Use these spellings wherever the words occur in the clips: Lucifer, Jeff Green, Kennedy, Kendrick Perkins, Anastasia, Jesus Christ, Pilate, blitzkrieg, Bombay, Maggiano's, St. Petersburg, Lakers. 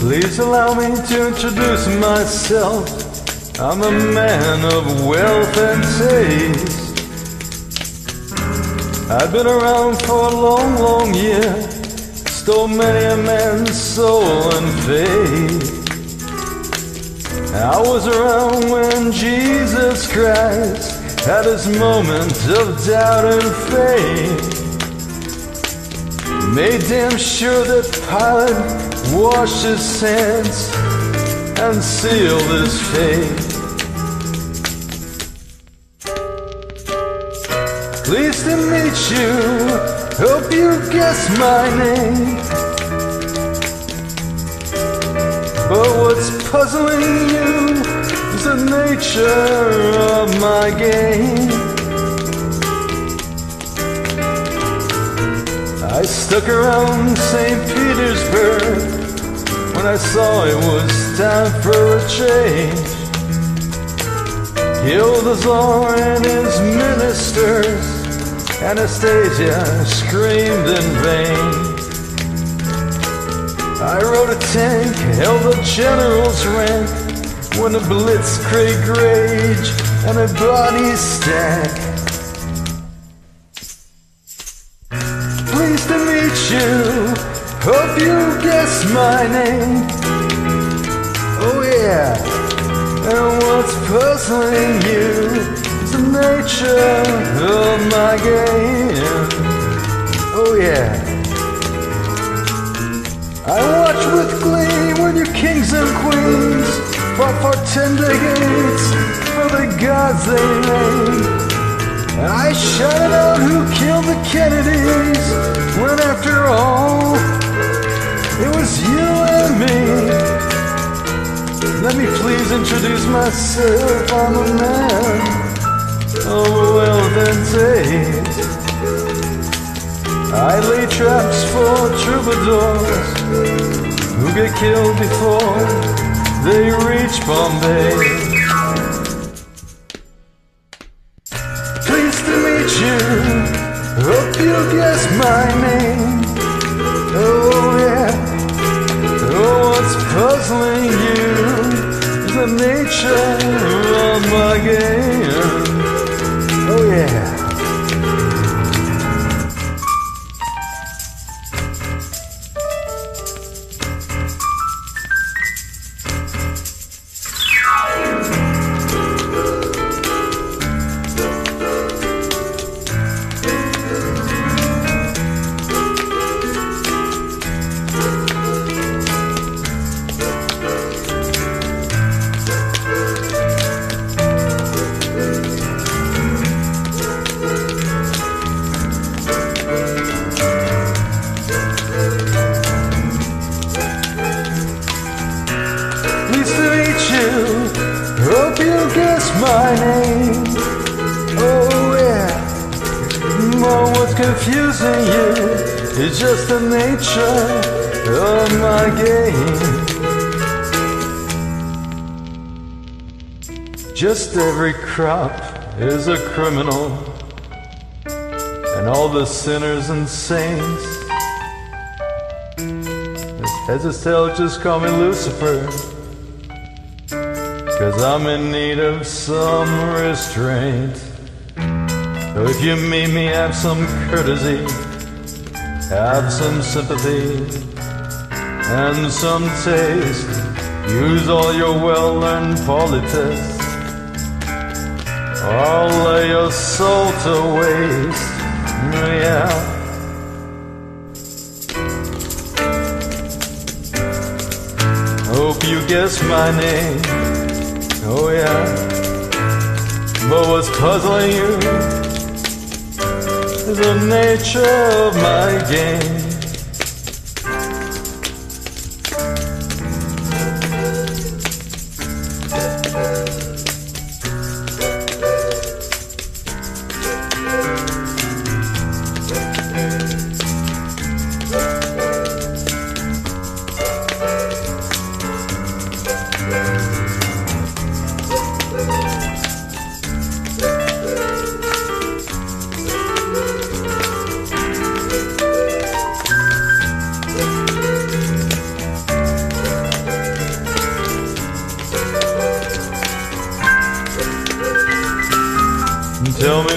Please allow me to introduce myself. I'm a man of wealth and taste. I've been around for a long, long year. Stole many a man's soul and faith. I was around when Jesus Christ had his moment of doubt and faith. Made damn sure that Pilate washed his hands and sealed his fate. Pleased to meet you, hope you guess my name. But what's puzzling you is the nature of my game. I stuck around St. Petersburg when I saw it was time for a change. Killed his Lord and his ministers. Anastasia screamed in vain. I rode a tank, held a general's rank, when a blitzkrieg rage and a body stack. Pleased to meet you, hope you guess my name. Oh yeah, and what's puzzling you? The nature of my game. Oh yeah, I watch with glee when your kings and queens fought for tender gates for the gods they made. I shouted out who killed the Kennedys when after all it was you and me. Let me please introduce myself. I'm a man of wealth and taste. I lay traps for troubadours who get killed before they reach Bombay. Pleased to meet you, hope you guess my name. Oh yeah, oh what's puzzling you is the nature of my game. Oh yeah. Hope you guess my name. Oh yeah. Well, what's confusing you is just the nature of my game. Just every crop is a criminal, and all the sinners and saints, as a tell, just call me Lucifer, 'cause I'm in need of some restraint. So if you meet me, have some courtesy, have some sympathy, and some taste. Use all your well-learned politics, or lay your soul to waste. Yeah. Hope you guess my name. Oh yeah, but what's puzzling you is the nature of my game.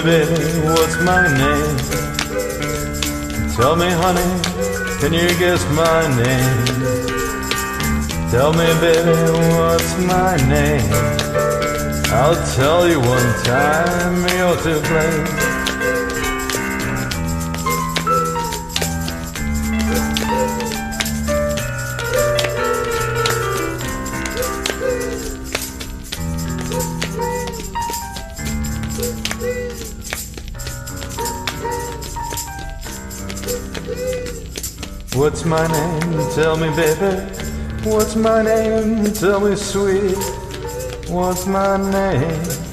baby, what's my name? Tell me, honey, can you guess my name? Tell me, baby, what's my name? I'll tell you one time, you're to blame. What's my name? Tell me, baby. What's my name? Tell me, sweet. What's my name?